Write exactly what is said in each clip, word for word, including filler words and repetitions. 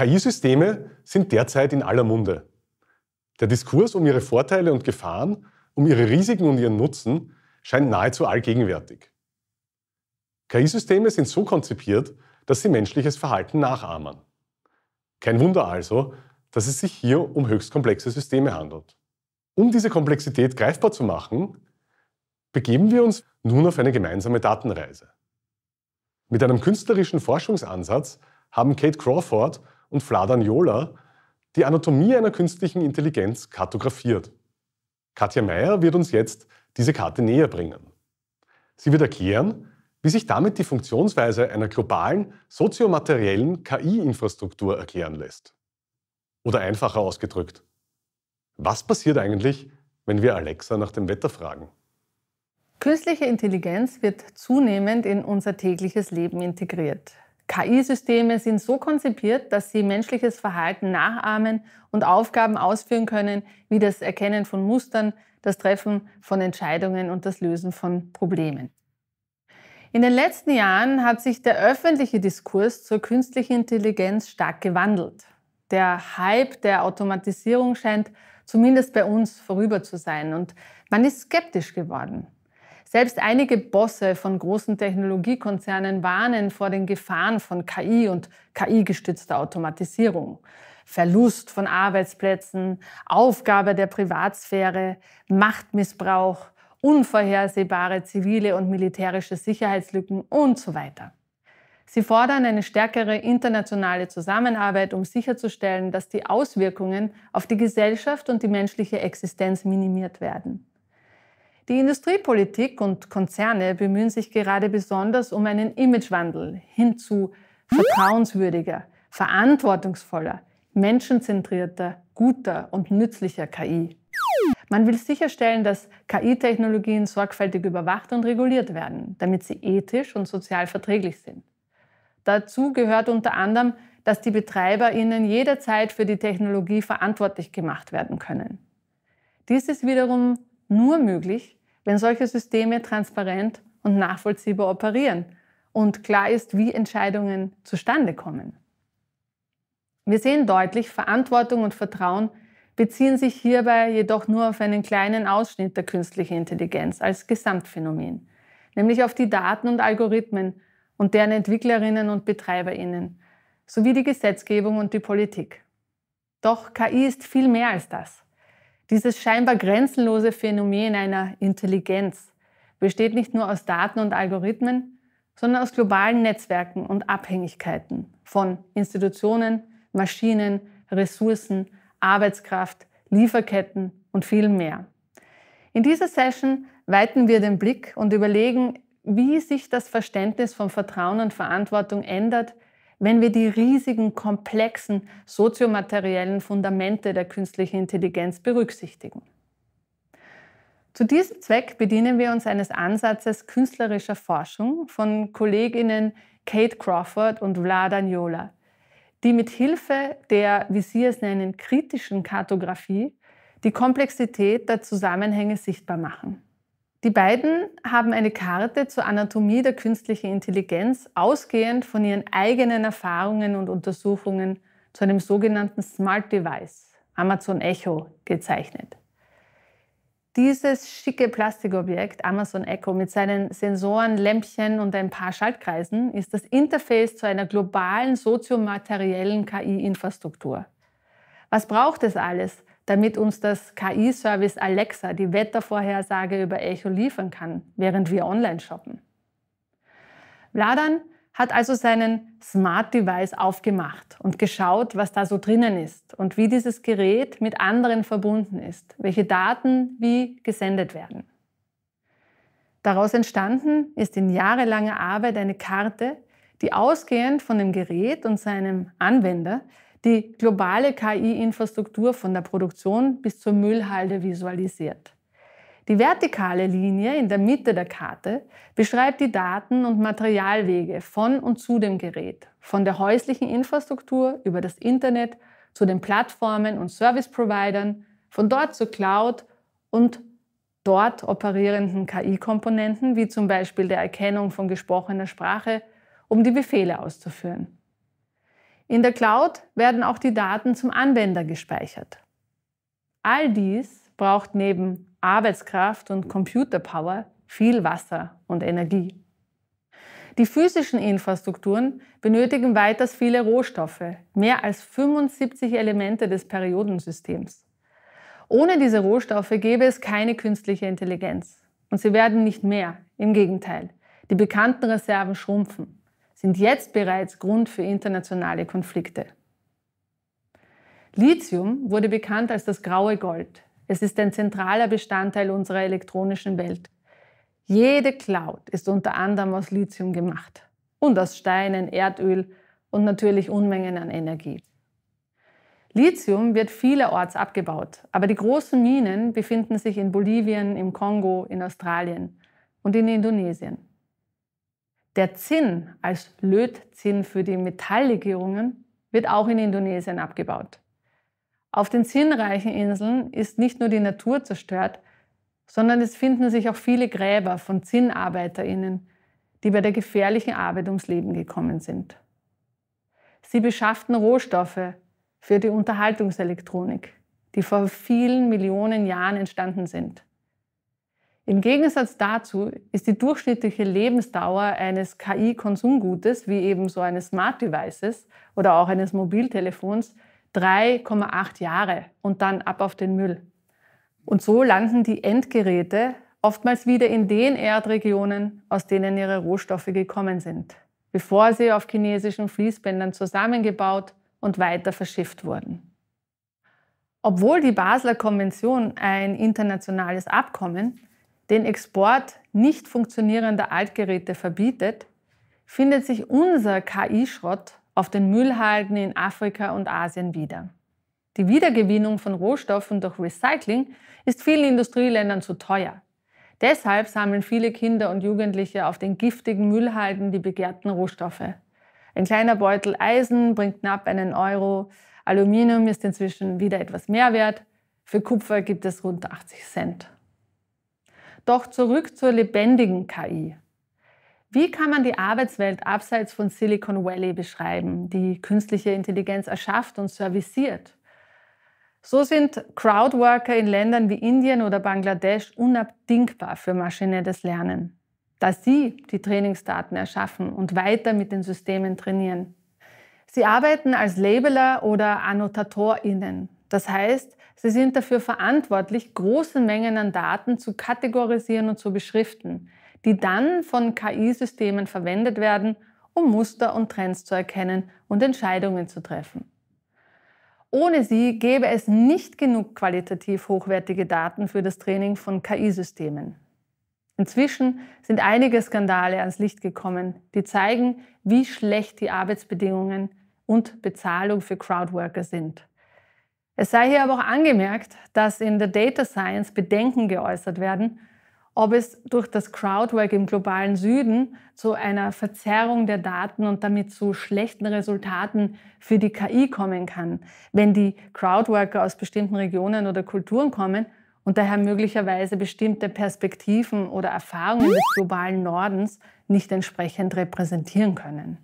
K I-Systeme sind derzeit in aller Munde. Der Diskurs um ihre Vorteile und Gefahren, um ihre Risiken und ihren Nutzen scheint nahezu allgegenwärtig. K I-Systeme sind so konzipiert, dass sie menschliches Verhalten nachahmen. Kein Wunder also, dass es sich hier um höchst komplexe Systeme handelt. Um diese Komplexität greifbar zu machen, begeben wir uns nun auf eine gemeinsame Datenreise. Mit einem künstlerischen Forschungsansatz haben Kate Crawford und Vladan Joler die Anatomie einer künstlichen Intelligenz kartografiert. Katja Meyer wird uns jetzt diese Karte näher bringen. Sie wird erklären, wie sich damit die Funktionsweise einer globalen, soziomateriellen K I-Infrastruktur erklären lässt. Oder einfacher ausgedrückt, was passiert eigentlich, wenn wir Alexa nach dem Wetter fragen? Künstliche Intelligenz wird zunehmend in unser tägliches Leben integriert. K I-Systeme sind so konzipiert, dass sie menschliches Verhalten nachahmen und Aufgaben ausführen können, wie das Erkennen von Mustern, das Treffen von Entscheidungen und das Lösen von Problemen. In den letzten Jahren hat sich der öffentliche Diskurs zur künstlichen Intelligenz stark gewandelt. Der Hype der Automatisierung scheint zumindest bei uns vorüber zu sein und man ist skeptisch geworden. Selbst einige Bosse von großen Technologiekonzernen warnen vor den Gefahren von K I und K I-gestützter Automatisierung. Verlust von Arbeitsplätzen, Aufgabe der Privatsphäre, Machtmissbrauch, unvorhersehbare zivile und militärische Sicherheitslücken und so weiter. Sie fordern eine stärkere internationale Zusammenarbeit, um sicherzustellen, dass die Auswirkungen auf die Gesellschaft und die menschliche Existenz minimiert werden. Die Industriepolitik und Konzerne bemühen sich gerade besonders um einen Imagewandel hin zu vertrauenswürdiger, verantwortungsvoller, menschenzentrierter, guter und nützlicher K I. Man will sicherstellen, dass K I-Technologien sorgfältig überwacht und reguliert werden, damit sie ethisch und sozial verträglich sind. Dazu gehört unter anderem, dass die BetreiberInnen jederzeit für die Technologie verantwortlich gemacht werden können. Dies ist wiederum nur möglich, wenn solche Systeme transparent und nachvollziehbar operieren und klar ist, wie Entscheidungen zustande kommen. Wir sehen deutlich, Verantwortung und Vertrauen beziehen sich hierbei jedoch nur auf einen kleinen Ausschnitt der künstlichen Intelligenz als Gesamtphänomen, nämlich auf die Daten und Algorithmen und deren Entwicklerinnen und BetreiberInnen, sowie die Gesetzgebung und die Politik. Doch K I ist viel mehr als das. Dieses scheinbar grenzenlose Phänomen einer Intelligenz besteht nicht nur aus Daten und Algorithmen, sondern aus globalen Netzwerken und Abhängigkeiten von Institutionen, Maschinen, Ressourcen, Arbeitskraft, Lieferketten und viel mehr. In dieser Session weiten wir den Blick und überlegen, wie sich das Verständnis von Vertrauen und Verantwortung ändert, wenn wir die riesigen, komplexen, soziomateriellen Fundamente der künstlichen Intelligenz berücksichtigen. Zu diesem Zweck bedienen wir uns eines Ansatzes künstlerischer Forschung von KollegInnen Kate Crawford und Vladan Joler, die mit Hilfe der, wie sie es nennen, kritischen Kartografie die Komplexität der Zusammenhänge sichtbar machen. Die beiden haben eine Karte zur Anatomie der künstlichen Intelligenz ausgehend von ihren eigenen Erfahrungen und Untersuchungen zu einem sogenannten Smart Device, Amazon Echo, gezeichnet. Dieses schicke Plastikobjekt, Amazon Echo, mit seinen Sensoren, Lämpchen und ein paar Schaltkreisen, ist das Interface zu einer globalen soziomateriellen K I-Infrastruktur. Was braucht es alles, damit uns das K I-Service Alexa die Wettervorhersage über Echo liefern kann, während wir online shoppen? Vladan hat also seinen Smart Device aufgemacht und geschaut, was da so drinnen ist und wie dieses Gerät mit anderen verbunden ist, welche Daten wie gesendet werden. Daraus entstanden ist in jahrelanger Arbeit eine Karte, die ausgehend von dem Gerät und seinem Anwender die globale K I-Infrastruktur von der Produktion bis zur Müllhalde visualisiert. Die vertikale Linie in der Mitte der Karte beschreibt die Daten- und Materialwege von und zu dem Gerät, von der häuslichen Infrastruktur über das Internet zu den Plattformen und Service-Providern, von dort zur Cloud und dort operierenden K I-Komponenten, wie zum Beispiel der Erkennung von gesprochener Sprache, um die Befehle auszuführen. In der Cloud werden auch die Daten zum Anwender gespeichert. All dies braucht neben Arbeitskraft und Computerpower viel Wasser und Energie. Die physischen Infrastrukturen benötigen weiters viele Rohstoffe, mehr als fünfundsiebzig Elemente des Periodensystems. Ohne diese Rohstoffe gäbe es keine künstliche Intelligenz. Und sie werden nicht mehr, im Gegenteil. Die bekannten Reserven schrumpfen, sind jetzt bereits Grund für internationale Konflikte. Lithium wurde bekannt als das graue Gold. Es ist ein zentraler Bestandteil unserer elektronischen Welt. Jede Cloud ist unter anderem aus Lithium gemacht und aus Steinen, Erdöl und natürlich Unmengen an Energie. Lithium wird vielerorts abgebaut, aber die großen Minen befinden sich in Bolivien, im Kongo, in Australien und in Indonesien. Der Zinn als Lötzinn für die Metalllegierungen wird auch in Indonesien abgebaut. Auf den zinnreichen Inseln ist nicht nur die Natur zerstört, sondern es finden sich auch viele Gräber von ZinnarbeiterInnen, die bei der gefährlichen Arbeit ums Leben gekommen sind. Sie beschafften Rohstoffe für die Unterhaltungselektronik, die vor vielen Millionen Jahren entstanden sind. Im Gegensatz dazu ist die durchschnittliche Lebensdauer eines K I-Konsumgutes, wie eben so eines Smart Devices oder auch eines Mobiltelefons, drei Komma acht Jahre und dann ab auf den Müll. Und so landen die Endgeräte oftmals wieder in den Erdregionen, aus denen ihre Rohstoffe gekommen sind, bevor sie auf chinesischen Fließbändern zusammengebaut und weiter verschifft wurden. Obwohl die Basler Konvention ein internationales Abkommen den Export nicht funktionierender Altgeräte verbietet, findet sich unser K I-Schrott auf den Müllhalden in Afrika und Asien wieder. Die Wiedergewinnung von Rohstoffen durch Recycling ist vielen Industrieländern zu teuer. Deshalb sammeln viele Kinder und Jugendliche auf den giftigen Müllhalden die begehrten Rohstoffe. Ein kleiner Beutel Eisen bringt knapp einen Euro, Aluminium ist inzwischen wieder etwas mehr wert, für Kupfer gibt es rund achtzig Cent. Doch zurück zur lebendigen K I. Wie kann man die Arbeitswelt abseits von Silicon Valley beschreiben, die künstliche Intelligenz erschafft und serviciert? So sind Crowdworker in Ländern wie Indien oder Bangladesch unabdingbar für maschinelles Lernen, da sie die Trainingsdaten erschaffen und weiter mit den Systemen trainieren. Sie arbeiten als Labeler oder AnnotatorInnen. Das heißt, sie sind dafür verantwortlich, große Mengen an Daten zu kategorisieren und zu beschriften, die dann von K I-Systemen verwendet werden, um Muster und Trends zu erkennen und Entscheidungen zu treffen. Ohne sie gäbe es nicht genug qualitativ hochwertige Daten für das Training von K I-Systemen. Inzwischen sind einige Skandale ans Licht gekommen, die zeigen, wie schlecht die Arbeitsbedingungen und Bezahlung für Crowdworker sind. Es sei hier aber auch angemerkt, dass in der Data Science Bedenken geäußert werden, ob es durch das Crowdwork im globalen Süden zu einer Verzerrung der Daten und damit zu schlechten Resultaten für die K I kommen kann, wenn die Crowdworker aus bestimmten Regionen oder Kulturen kommen und daher möglicherweise bestimmte Perspektiven oder Erfahrungen des globalen Nordens nicht entsprechend repräsentieren können.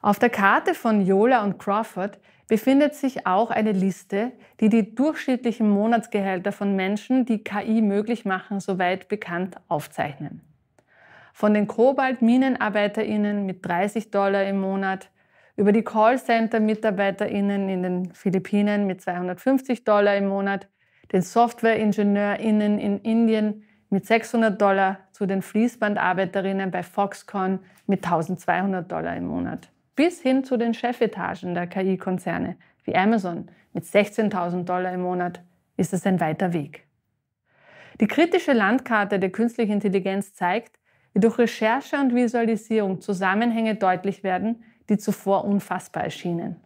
Auf der Karte von Joler und Crawford befindet sich auch eine Liste, die die durchschnittlichen Monatsgehälter von Menschen, die K I möglich machen, soweit bekannt, aufzeichnen. Von den Kobaltminenarbeiterinnen mit dreißig Dollar im Monat, über die Callcenter-Mitarbeiterinnen in den Philippinen mit zweihundertfünfzig Dollar im Monat, den Softwareingenieurinnen in Indien mit sechshundert Dollar, zu den Fließbandarbeiterinnen bei Foxconn mit tausendzweihundert Dollar im Monat, bis hin zu den Chefetagen der K I-Konzerne wie Amazon mit sechzehntausend Dollar im Monat ist es ein weiter Weg. Die kritische Landkarte der künstlichen Intelligenz zeigt, wie durch Recherche und Visualisierung Zusammenhänge deutlich werden, die zuvor unfassbar erschienen.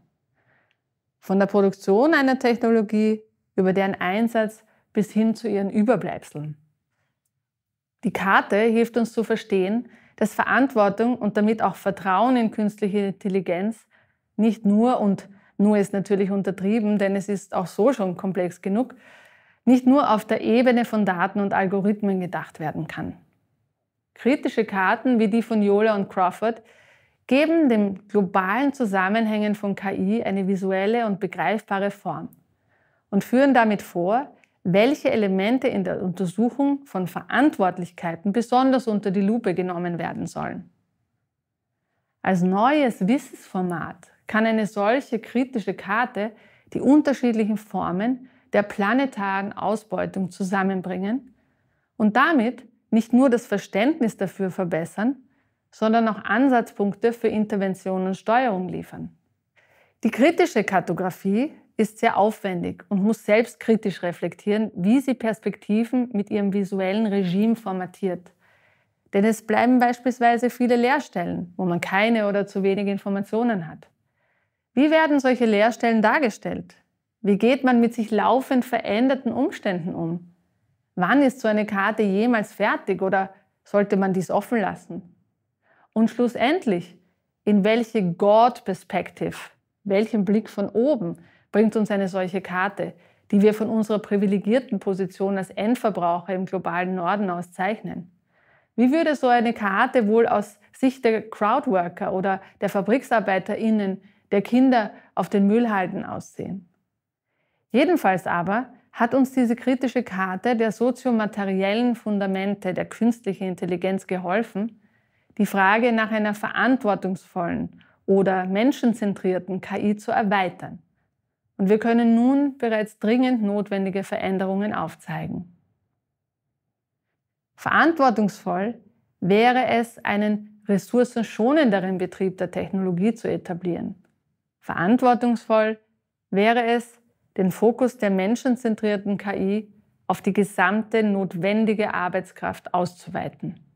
Von der Produktion einer Technologie über deren Einsatz bis hin zu ihren Überbleibseln. Die Karte hilft uns zu verstehen, dass Verantwortung und damit auch Vertrauen in künstliche Intelligenz nicht nur, und nur ist natürlich untertrieben, denn es ist auch so schon komplex genug, nicht nur auf der Ebene von Daten und Algorithmen gedacht werden kann. Kritische Karten wie die von Joler und Crawford geben den globalen Zusammenhängen von K I eine visuelle und begreifbare Form und führen damit vor, welche Elemente in der Untersuchung von Verantwortlichkeiten besonders unter die Lupe genommen werden sollen. Als neues Wissensformat kann eine solche kritische Karte die unterschiedlichen Formen der planetaren Ausbeutung zusammenbringen und damit nicht nur das Verständnis dafür verbessern, sondern auch Ansatzpunkte für Intervention und Steuerung liefern. Die kritische Kartografie ist sehr aufwendig und muss selbstkritisch reflektieren, wie sie Perspektiven mit ihrem visuellen Regime formatiert. Denn es bleiben beispielsweise viele Leerstellen, wo man keine oder zu wenig Informationen hat. Wie werden solche Leerstellen dargestellt? Wie geht man mit sich laufend veränderten Umständen um? Wann ist so eine Karte jemals fertig oder sollte man dies offen lassen? Und schlussendlich, in welche God Perspective, welchen Blick von oben, bringt uns eine solche Karte, die wir von unserer privilegierten Position als Endverbraucher im globalen Norden aus zeichnen? Wie würde so eine Karte wohl aus Sicht der Crowdworker oder der FabriksarbeiterInnen, der Kinder auf den Müllhalden aussehen? Jedenfalls aber hat uns diese kritische Karte der soziomateriellen Fundamente der künstlichen Intelligenz geholfen, die Frage nach einer verantwortungsvollen oder menschenzentrierten K I zu erweitern. Und wir können nun bereits dringend notwendige Veränderungen aufzeigen. Verantwortungsvoll wäre es, einen ressourcenschonenderen Betrieb der Technologie zu etablieren. Verantwortungsvoll wäre es, den Fokus der menschenzentrierten K I auf die gesamte notwendige Arbeitskraft auszuweiten.